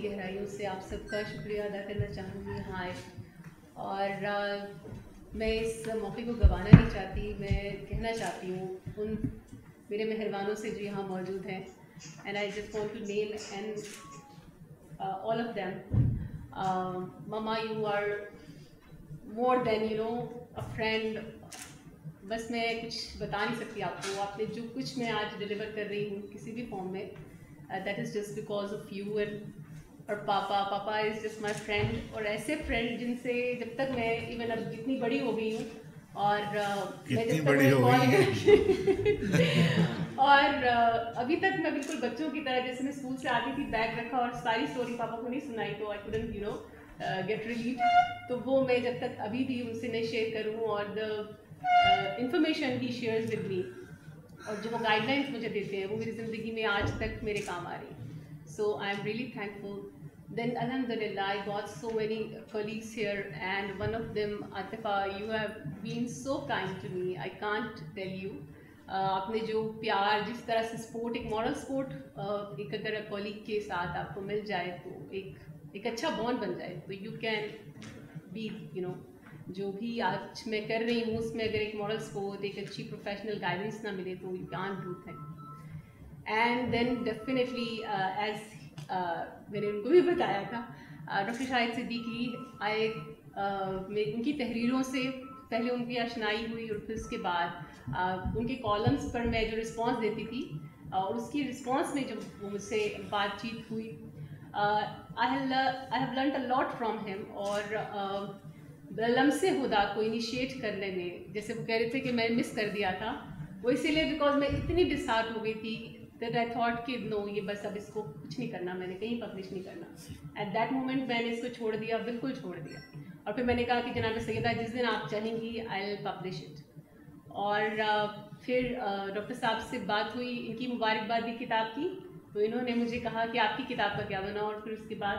की गहराइयों से आप सबका शुक्रिया अदा करना चाहूँगी। हाँ, और मैं इस मौके को गंवाना नहीं चाहती। मैं कहना चाहती हूँ उन मेरे मेहरबानों से जो यहाँ मौजूद हैं, and I just want to name and all of them. Mama, you are more than you know a friend. बस मैं कुछ बता नहीं सकती आपको। आपने जो कुछ मैं आज डिलीवर कर रही हूँ किसी भी फॉर्म में, that is just because of you and और papa is just my friend. और ऐसे फ्रेंड जिनसे जब तक मैं इवन अब इतनी बड़ी हो गई हूँ और और अभी तक मैं बिल्कुल बच्चों की तरह, जैसे मैं स्कूल से आती थी बैग रखा और सारी स्टोरी पापा को नहीं सुनाई तो I couldn't you know get relief, तो वो मैं जब तक अभी भी उनसे नहीं शेयर करूँ। और द इंफॉर्मेशन ही शेयर्स विद मी और जो वो गाइडलाइंस मुझे देते हैं वो मेरी ज़िंदगी में आज तक मेरे काम आ रही है। So I am really thankful. Then alhamdulillah, I got so many colleagues here, and one of them, Akifa, you have been so kind to me. I can't tell you. आपने जो प्यार, जिस तरह से सपोर्ट, एक मॉरल सपोर्ट एक अगर colleague के साथ आपको मिल जाए तो एक अच्छा बॉन्ड बन जाए तो you can be you know जो भी आज मैं कर रही हूँ उसमें अगर एक मॉरल सपोर्ट, एक अच्छी प्रोफेशनल गाइडेंस ना मिले तो you can't do that. And then definitely as मैंने उनको भी बताया था, डॉक्टर शाहिद सिद्दीकी में उनकी तहरीरों से पहले उनकी आशनाई हुई और फिर उसके बाद उनके कॉलम्स पर मैं जो रिस्पांस देती थी और उसकी रिस्पांस में जब मुझसे बातचीत हुई, I have learned a lot from him. और लम्से हुदा को इनिशिएट करने में, जैसे वो कह रहे थे कि मैं मिस कर दिया था, वो इसीलिए बिकॉज मैं इतनी डिसहार्ट हो गई थी दैट आई थॉट कि नो, ये बस अब इसको कुछ नहीं करना, मैंने कहीं पब्लिश नहीं करना। एट दैट मोमेंट मैंने इसको छोड़ दिया, बिल्कुल छोड़ दिया। और फिर मैंने कहा कि जनाब सैयदा, जिस दिन आप चाहेंगी आई विल पब्लिश इट। और फिर डॉक्टर साहब से बात हुई, इनकी मुबारकबाद दी किताब की, तो इन्होंने मुझे कहा कि आपकी किताब का क्या बना। और फिर उसके बाद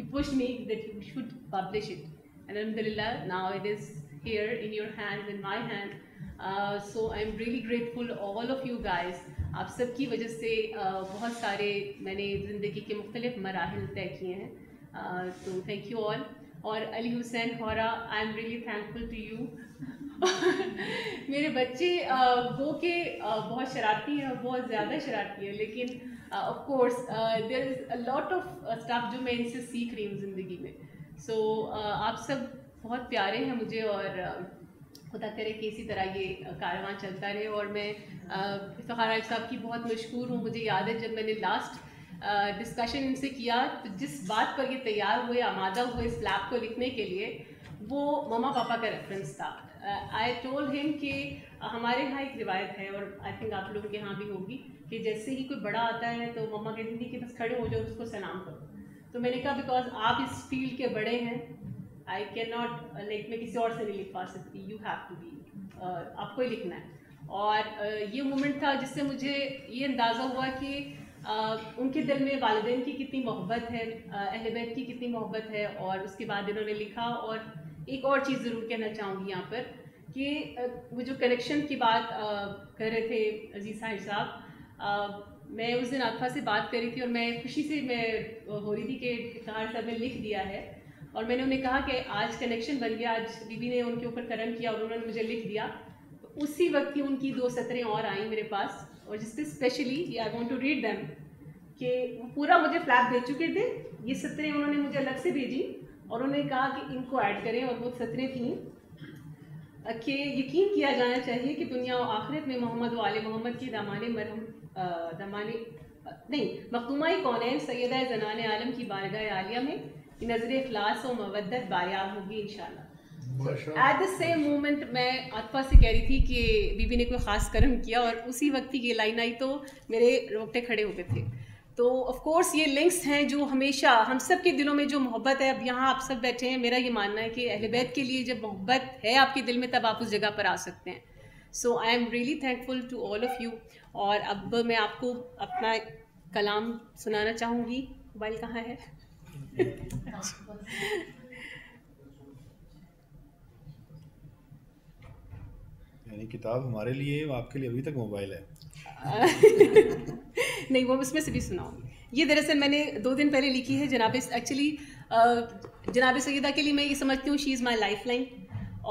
ही pushed me that you should publish it, and अल्हम्दुलिल्लाह now it is here in your hand, in my hand. So I am really grateful all of you guys. आप सब की वजह से बहुत सारे मैंने ज़िंदगी के मुख्तलिफ़ मराहिल तय किए हैं, तो थैंक यू ऑल। और Ali Hussain Hora, I am really thankful to you. मेरे बच्चे वो के बहुत शरारती हैं, बहुत ज़्यादा शरारती हैं, लेकिन of course there is a lot of stuff जो मैं इनसे सीख रही हूँ ज़िंदगी में। सो आप सब बहुत प्यारे हैं मुझे, और खुदा करे कि इसी तरह ये कारवां चलता रहे। और मैं इफ्तिखार अहमद साहब की बहुत मशहूर हूँ। मुझे याद है जब मैंने लास्ट डिस्कशन इनसे किया तो जिस बात पर ये तैयार हुए, आमादा हुए इस लैब को लिखने के लिए, वो ममा पापा का रेफरेंस था। आई टोल्ड हिम कि हमारे यहाँ एक रिवायत है और आई थिंक आप लोगों के यहाँ भी होगी कि जैसे ही कोई बड़ा आता है तो ममा कहती थी कि बस खड़े हो जाओ, उसको सलाम करो। तो मैंने कहा बिकॉज आप इस फील्ड के बड़े हैं, आई कैन नॉट लाइक मैं किसी और से नहीं लिख पा सकती, यू हैव टू बी, आपको ही लिखना है। और ये मोमेंट था जिससे मुझे ये अंदाज़ा हुआ कि उनके दिल में वालिदैन की कितनी मोहब्बत है, अहले बैत की कितनी मोहब्बत है। और उसके बाद इन्होंने लिखा। और एक और चीज़ ज़रूर कहना चाहूँगी यहाँ पर कि वो जो कनेक्शन की बात कर रहे थे अजीज़ साहिब साहब, मैं उस दिन आकिफा से बात कर रही थी और मैं खुशी से मैं हो रही थी कि इफ्तिखार साहब ने लिख दिया है। और मैंने उन्हें कहा कि आज कनेक्शन बन गया, आज बीबी ने उनके ऊपर करम किया और उन्होंने मुझे लिख दिया। तो उसी वक्त ही उनकी दो सतरें और आई मेरे पास, और जिसपे specially I want to read them कि वो पूरा मुझे फ्लैप दे चुके थे। ये सतरें उन्होंने मुझे अलग से भेजी और उन्होंने कहा कि इनको ऐड करें। और वो सतरें थीं कि यकीन किया जाना चाहिए कि दुनिया और आखिरत में मोहम्मद व आले मोहम्मद की मखदूमा-ए कौनैन सैयदा ज़नाने आलम की बारगाह आलिया में नजर इखलास और मवद्दत बारियाब होगी इंशाल्लाह। एट द सेम मोमेंट मैं आकिफा से कह रही थी कि बीबी ने कोई ख़ास कर्म किया और उसी वक्त ही ये लाइन आई तो मेरे रोंगटे खड़े हो गए थे। तो ऑफ कोर्स ये लिंक्स हैं जो हमेशा हम सब के दिलों में जो मोहब्बत है। अब यहाँ आप सब बैठे हैं, मेरा ये मानना है कि अहले बैत के लिए जब मोहब्बत है आपके दिल में तब आप उस जगह पर आ सकते हैं। So I am really thankful to all of you. और अब मैं आपको अपना कलाम सुनाना चाहूँगी। मोबाइल कहाँ है? यानी किताब हमारे लिए, आपके लिए अभी तक मोबाइल है। नहीं, वो उसमें से भी सुनाऊंगी। ये दरअसल मैंने 2 दिन पहले लिखी है जनाब सैदा के लिए। मैं ये समझती हूँ she is my life line,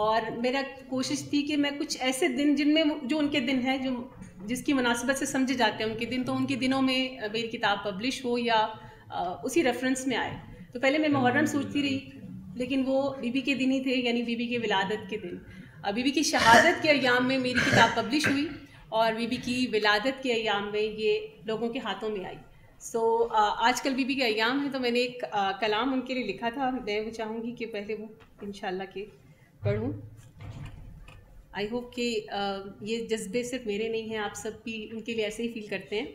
और मेरा कोशिश थी कि मैं कुछ ऐसे दिन जिनमें जो उनके दिन हैं, जो जिसकी मुनासिबत से समझे जाते हैं उनके दिन, तो उनके दिनों में मेरी किताब पब्लिश हो या उसी रेफरेंस में आए। तो पहले मैं मुहर्रम सोचती रही, लेकिन वो बीबी के दिन ही थे, यानी बीबी के विलादत के दिन। बीबी की शहादत के अय्याम में मेरी किताब पब्लिश हुई और बीबी की विलादत के अय्याम में ये लोगों के हाथों में आई। सो आजकल बीबी के अय्याम है, तो मैंने एक कलाम उनके लिए लिखा था। मैं वो चाहूँगी कि पहले वो इंशाल्लाह के पढ़ूँ। आई होप कि ये जज्बे सिर्फ मेरे नहीं हैं, आप सब भी उनके लिए ऐसे ही फील करते हैं।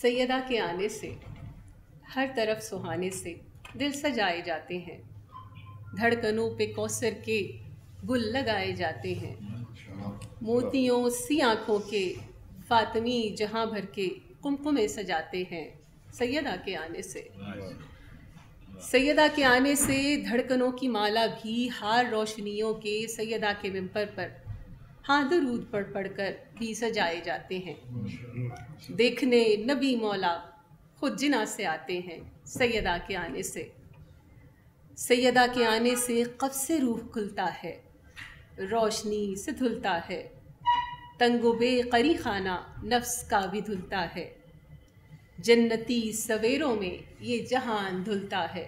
सैदा के आने से हर तरफ सुहाने से दिल सजाए जाते हैं, धड़कनों पे कौसर के गुल लगाए जाते हैं, मोतियों सी आँखों के फातमी जहाँ भर के कुमकुमे सजाते हैं। सैदा के आने से, सैदा के आने से धड़कनों की माला भी हार रोशनियों के सैदा के मिंबर पर हाँ दरूद पढ़ पढ़ कर भी सजाए जाते हैं। देखने नबी मौला खुद जिना से आते हैं। सैदा के आने से, सैदा के आने से कब्ज़े रूह खुलता है, रोशनी से धुलता है, तंगुबे करी खाना नफ्स का भी धुलता है, जन्नती सवेरों में ये जहान धुलता है।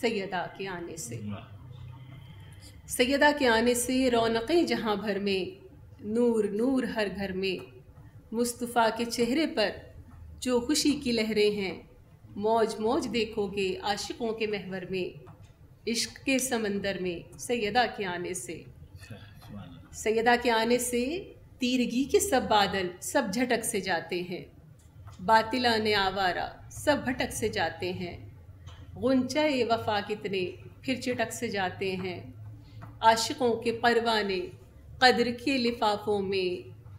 सैदा के आने से, सैदा के आने से रौनकें जहाँ भर में, नूर नूर हर घर में, मुस्तफ़ा के चेहरे पर जो खुशी की लहरें हैं, मौज मौज देखोगे आशिकों के महवर में, इश्क के समंदर में। सैदा के आने से, सैदा के आने से तीरगी के सब बादल सब झटक से जाते हैं, बातिला ने आवारा सब भटक से जाते हैं, गुंचाए वफा कितने फिर चिटक से जाते हैं, आशिकों के परवाने कदर के लिफाफों में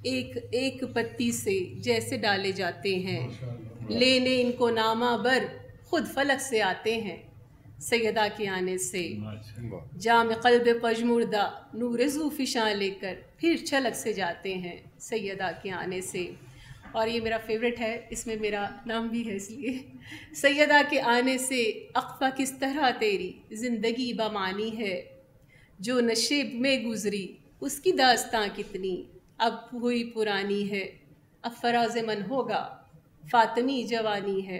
एक एक पत्ती से जैसे डाले जाते हैं, लेने इनको नामा बर खुद फलक से आते हैं। सैदा के आने से, जाम कल्ब पजमुर्दा नूर ज़ूफ़िशां लेकर फिर छलक से जाते हैं। सैदा के आने से, और ये मेरा फेवरेट है, इसमें मेरा नाम भी है इसलिए। सैदा के आने से अक़फ़ा किस तरह तेरी ज़िंदगी बामानी है, जो नशेब में गुज़री उसकी दास्तां कितनी अब हुई पुरानी है, अब फराज मन होगा फातमी जवानी है,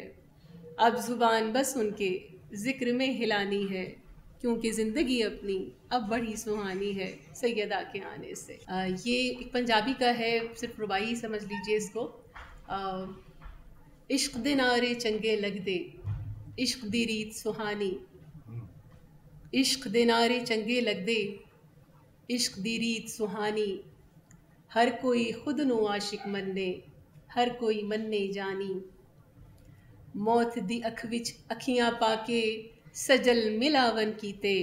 अब ज़ुबान बस उनके ज़िक्र में हिलानी है, क्योंकि ज़िंदगी अपनी अब बड़ी सुहानी है। सैदा के आने से, ये एक पंजाबी का है, सिर्फ रुबाई समझ लीजिए इसको। इश्क दे नारे चंगे लगदे इश्क दी रीत सुहानी, इश्क दे नारे चंगे लगदे इश्क दी रीत सुहानी, हर कोई खुद नु आशिक मन्ने हर कोई मन्ने जानी, मौत दी अख विच अखियां पाके सजल मिलावन कीते,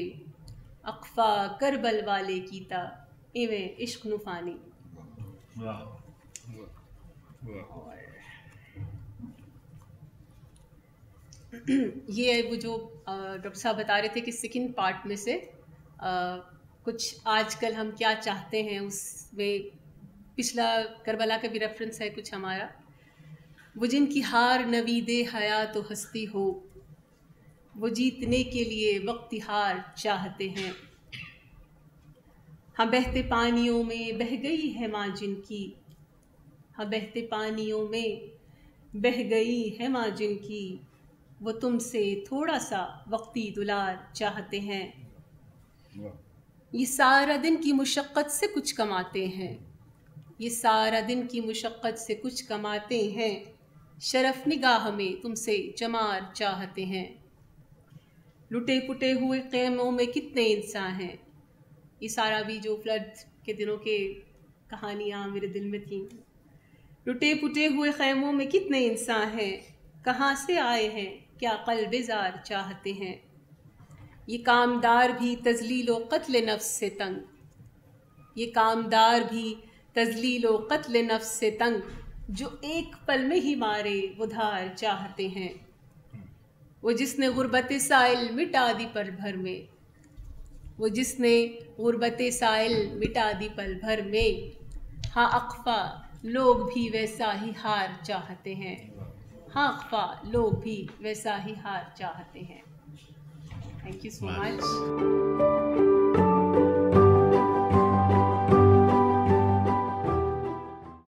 अकफा करबल वाले कीता इवें इश्क नु फानी। ये है वो जो डॉक्टर साहब बता रहे थे कि सेकंड पार्ट में से कुछ आजकल हम क्या चाहते हैं, उसमें पिछला करबला का भी रेफरेंस है कुछ हमारा। वो जिनकी हार नवीदे हया तो हस्ती हो, वो जीतने के लिए वक्ती हार चाहते हैं, हाँ बहते पानियों में बह गई है माँ जिनकी, हाँ बहते पानियों में बह गई है माँ जिनकी, वो तुमसे थोड़ा सा वक्ती दुलार चाहते हैं, ये सारा दिन की मुशक्क़त से कुछ कमाते हैं, ये सारा दिन की मुशक्क़त से कुछ कमाते हैं, शरफ़ निगाह में तुमसे जमार चाहते हैं, लुटे पुटे हुए ख़ेमों में कितने इंसान हैं। ये सारा भी जो फ्लड के दिनों के कहानियाँ मेरे दिल में थीं। लुटे पुटे हुए ख़ेमों में कितने इंसान हैं, कहाँ से आए हैं क्या क़ल्बेज़ार चाहते हैं, ये कामदार भी तज़लील व क़त्ल नफ्स से तंग, ये कामदार भी तज़लील व क़त्ल नफ्स से तंग, जो एक पल में ही मारे उधार चाहते हैं, वो जिसने ग़ुरबत साइल मिटा दी पल भर में, वो जिसने ग़ुरबत साइल मिटा दी पल भर में, हाँ अक़फ़ा लोग भी वैसा ही हार चाहते हैं, अखफा लोग भी वैसा ही हाल चाहते हैं। Thank you so much.